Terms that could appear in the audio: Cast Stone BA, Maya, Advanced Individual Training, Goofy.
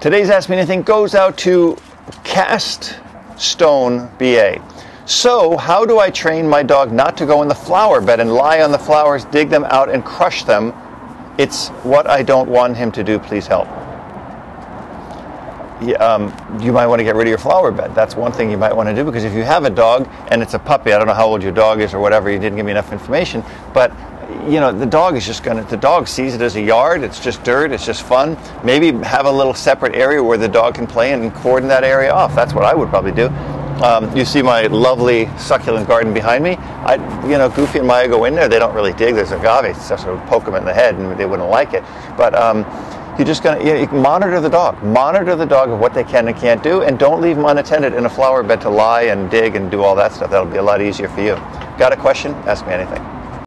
Today's Ask Me Anything goes out to Cast Stone BA. So, how do I train my dog not to go in the flower bed and lie on the flowers, dig them out, and crush them? It's what I don't want him to do. Please help. You might want to get rid of your flower bed. That's one thing you might want to do, because if you have a dog and it's a puppy, I don't know how old your dog is or whatever, you didn't give me enough information, but you know, the dog is just going to, the dog sees it as a yard, it's just dirt, it's just fun. Maybe have a little separate area where the dog can play and cordon that area off. That's what I would probably do. You see my lovely succulent garden behind me. Goofy and Maya go in there, they don't really dig, there's agave stuff, so poke them in the head and they wouldn't like it. But you're just going to monitor the dog. Monitor the dog of what they can and can't do, and don't leave them unattended in a flower bed to lie and dig and do all that stuff. That'll be a lot easier for you. Got a question? Ask me anything.